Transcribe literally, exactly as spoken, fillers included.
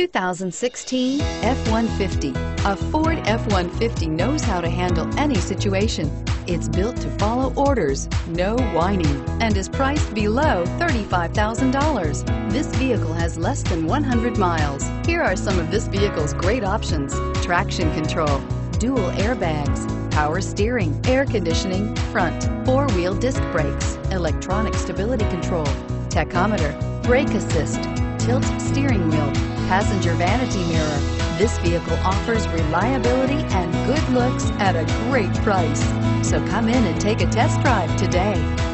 two thousand sixteen F one fifty. A Ford F one fifty knows how to handle any situation. It's built to follow orders, no whining, and is priced below thirty-five thousand dollars. This vehicle has less than one hundred miles. Here are some of this vehicle's great options: traction control, dual airbags, power steering, air conditioning, front, four-wheel disc brakes, electronic stability control, tachometer, brake assist, tilt steering wheel, passenger vanity mirror. This vehicle offers reliability and good looks at a great price. So come in and take a test drive today.